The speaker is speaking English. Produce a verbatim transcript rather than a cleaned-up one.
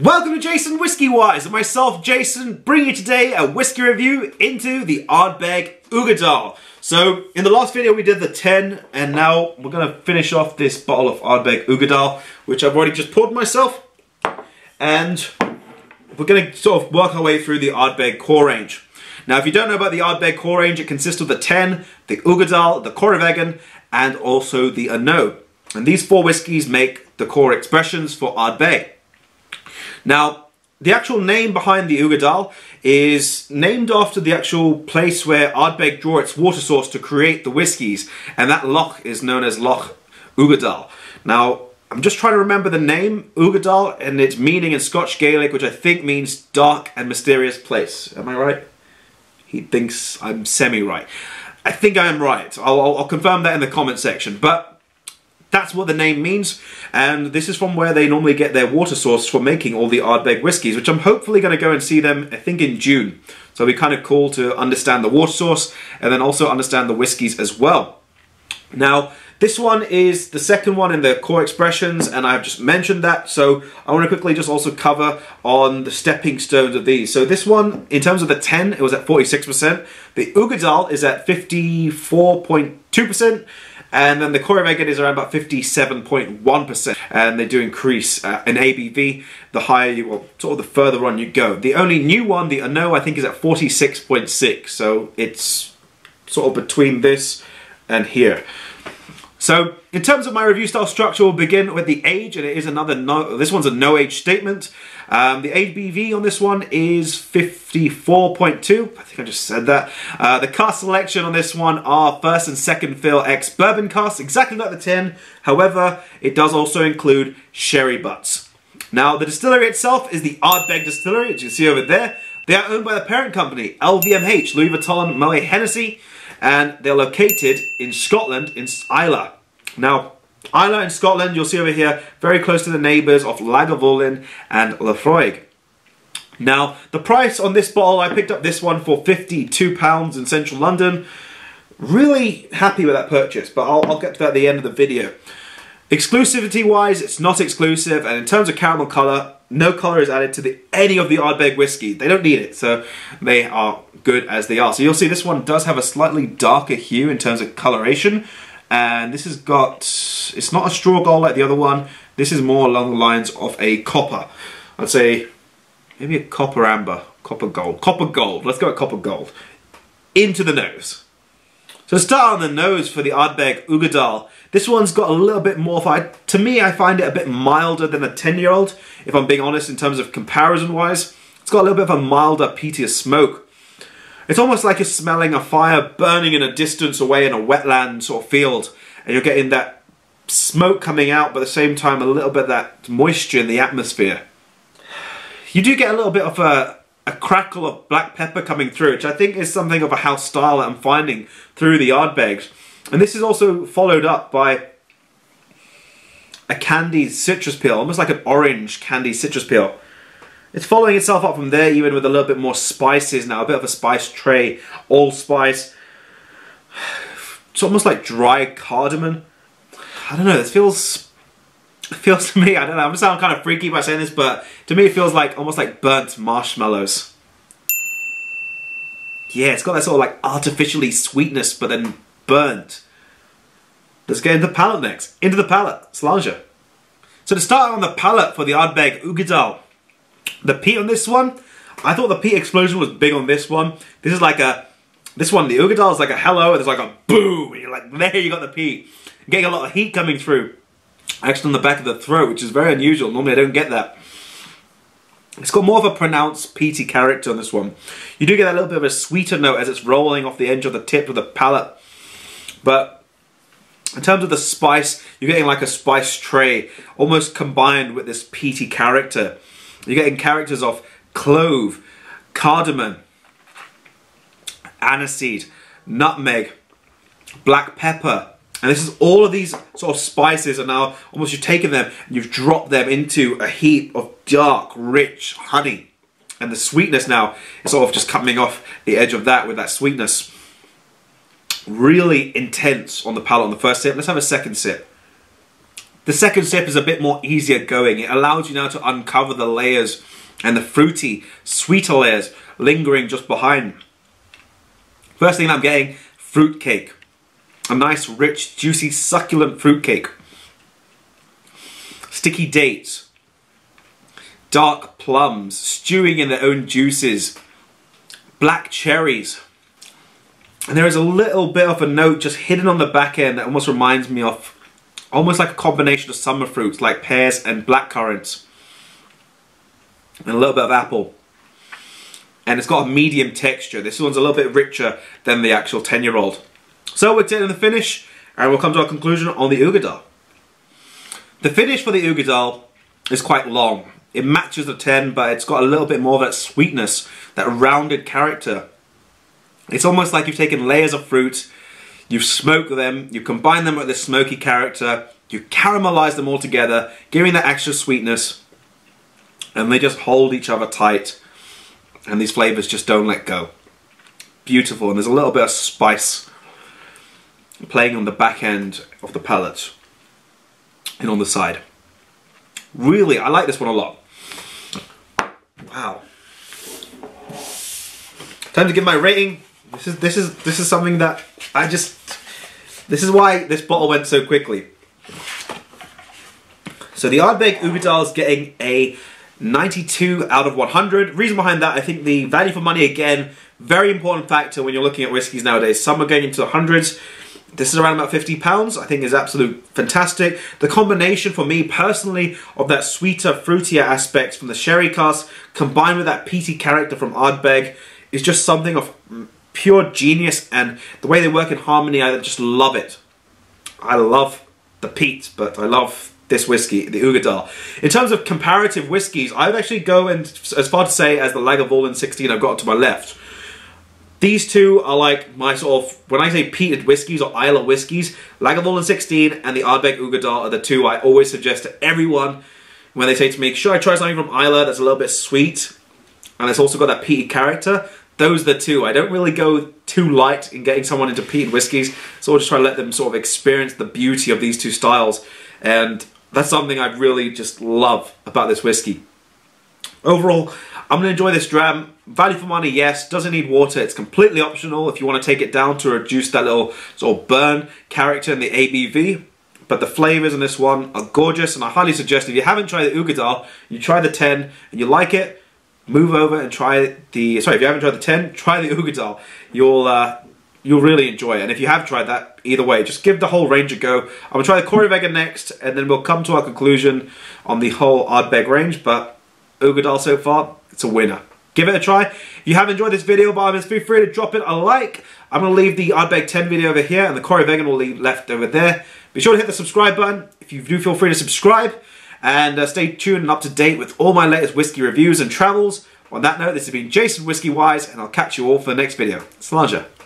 Welcome to Jason WhiskyWise, and myself, Jason, bringing you today a whisky review into the Ardbeg Uigeadail. So, in the last video we did the ten, and now we're going to finish off this bottle of Ardbeg Uigeadail, which I've already just poured myself, and we're going to sort of work our way through the Ardbeg core range. Now, if you don't know about the Ardbeg core range, it consists of the ten, the Uigeadail, the Corryvreckan, and also the An Oa. And these four whiskies make the core expressions for Ardbeg. Now, the actual name behind the Uigeadail is named after the actual place where Ardbeg draw its water source to create the whiskies, and that loch is known as Loch Uigeadail. Now, I'm just trying to remember the name Uigeadail and its meaning in Scotch Gaelic, which I think means dark and mysterious place. Am I right? He thinks I'm semi-right. I think I am right. I'll, I'll, I'll confirm that in the comment section, but that's what the name means, and this is from where they normally get their water source for making all the Ardbeg whiskies, which I'm hopefully going to go and see them, I think, in June. So it'll be kind of cool to understand the water source and then also understand the whiskies as well. Now, this one is the second one in the core expressions, and I've just mentioned that, so I want to quickly just also cover on the stepping stones of these. So this one, in terms of the ten, it was at forty-six percent. The Uigeadail is at fifty-four point two percent. And then the Corryvreckan is around about fifty-seven point one percent, and they do increase uh, in A B V the higher you, well, sort of the further on you go. The only new one, the An Oa, I think is at forty-six point six, so it's sort of between this and here. So in terms of my review style structure, we'll begin with the age, and it is another no, this one's a no age statement. Um, the A B V on this one is fifty-four point two, I think I just said that. Uh, the cask selection on this one are first and second fill ex bourbon casks, exactly like the tin, however it does also include sherry butts. Now the distillery itself is the Ardbeg Distillery, which you can see over there. They are owned by the parent company, L V M H, Louis Vuitton Moët Hennessy, and they're located in Scotland, in Islay. Now, Islay in Scotland, you'll see over here, very close to the neighbours of Lagavulin and Laphroaig. Now, the price on this bottle, I picked up this one for fifty-two pounds in central London. Really happy with that purchase, but I'll, I'll get to that at the end of the video. Exclusivity-wise, it's not exclusive, and in terms of caramel colour, no colour is added to the, any of the Ardbeg whiskey. They don't need it, so they are good as they are. So you'll see this one does have a slightly darker hue in terms of coloration. And this has got, it's not a straw gold like the other one, this is more along the lines of a copper. I'd say maybe a copper amber, copper gold, copper gold, let's go with copper gold. Into the nose. So start on the nose for the Ardbeg Uigeadail. This one's got a little bit more, to me I find it a bit milder than a ten year old, if I'm being honest in terms of comparison wise. It's got a little bit of a milder, peatier smoke. It's almost like you're smelling a fire burning in a distance away in a wetland sort of field, and you're getting that smoke coming out, but at the same time a little bit of that moisture in the atmosphere. You do get a little bit of a, a crackle of black pepper coming through, which I think is something of a house style that I'm finding through the Ardbegs. And this is also followed up by a candied citrus peel, almost like an orange candied citrus peel. It's following itself up from there, even with a little bit more spices now, a bit of a spice tray, allspice. It's almost like dry cardamom. I don't know, this feels, it feels to me, I don't know, I'm just sounding kind of freaky by saying this, but to me it feels like, almost like burnt marshmallows. Yeah, it's got that sort of like artificially sweetness, but then burnt. Let's get into the palate next. Into the palate, Slanger. So to start on the palate for the Ardbeg Uigeadail, the peat on this one, I thought the peat explosion was big on this one. This is like a, this one, the Uigeadail is like a hello, and there's like a boom, and you're like, there you got the peat. I'm getting a lot of heat coming through, actually on the back of the throat, which is very unusual. Normally I don't get that. It's got more of a pronounced peaty character on this one. You do get a little bit of a sweeter note as it's rolling off the edge of the tip of the palate. But in terms of the spice, you're getting like a spice tray, almost combined with this peaty character. You're getting characters of clove, cardamom, aniseed, nutmeg, black pepper. And this is all of these sort of spices are now, almost you've taken them and you've dropped them into a heap of dark, rich honey. And the sweetness now is sort of just coming off the edge of that with that sweetness. Really intense on the palate on the first sip. Let's have a second sip. The second sip is a bit more easier going. It allows you now to uncover the layers and the fruity, sweeter layers lingering just behind. First thing I'm getting, fruitcake. A nice, rich, juicy, succulent fruitcake. Sticky dates. Dark plums, stewing in their own juices. Black cherries. And there is a little bit of a note just hidden on the back end that almost reminds me of almost like a combination of summer fruits like pears and blackcurrants. And a little bit of apple. And it's got a medium texture. This one's a little bit richer than the actual ten year old. So we're doing the finish and we'll come to our conclusion on the Uigeadail. The finish for the Uigeadail is quite long. It matches the ten, but it's got a little bit more of that sweetness, that rounded character. It's almost like you've taken layers of fruit, you've smoked them, you combine them with this smoky character, you caramelize them all together, giving that extra sweetness, and they just hold each other tight, and these flavors just don't let go. Beautiful, and there's a little bit of spice playing on the back end of the palate and on the side. Really, I like this one a lot. Wow. Time to give my rating. This is this is this is something that I just this is why this bottle went so quickly. So the Ardbeg Uigeadail is getting a ninety-two out of one hundred. Reason behind that, I think the value for money again, very important factor when you're looking at whiskies nowadays. Some are going into the hundreds. This is around about fifty pounds, I think is absolutely fantastic. The combination for me personally of that sweeter, fruitier aspect from the sherry cask combined with that peaty character from Ardbeg is just something of pure genius, and the way they work in harmony, I just love it. I love the peat, but I love this whiskey, the Uigeadail. In terms of comparative whiskies, I would actually go and as far to say as the Lagavulin sixteen I've got to my left. These two are like my sort of, when I say peated whiskies or Islay whiskies, Lagavulin sixteen and the Ardbeg Uigeadail are the two I always suggest to everyone when they say to me, should I try something from Islay that's a little bit sweet and it's also got that peated character? Those are the two. I don't really go too light in getting someone into peated whiskies, so I'll just try to let them sort of experience the beauty of these two styles, and that's something I really just love about this whiskey. Overall, I'm going to enjoy this dram. Value for money, yes. Doesn't need water. It's completely optional if you want to take it down to reduce that little sort of burn character in the A B V. But the flavours in this one are gorgeous, and I highly suggest if you haven't tried the Uigeadail, you try the ten and you like it, move over and try the... Sorry, if you haven't tried the ten, try the Uigeadail. You'll, uh, you'll really enjoy it. And if you have tried that, either way, just give the whole range a go. I'm going to try the Corryvreckan next, and then we'll come to our conclusion on the whole Ardbeg range, but... Uigeadail so far, it's a winner. Give it a try. If you have enjoyed this video, by all means, feel free to drop it a like. I'm going to leave the Ardbeg ten video over here and the Corryvreckan will be left over there. Be sure to hit the subscribe button. If you do, feel free to subscribe. And uh, stay tuned and up to date with all my latest whiskey reviews and travels. On that note, this has been Jason WhiskyWise, and I'll catch you all for the next video. Slāinte.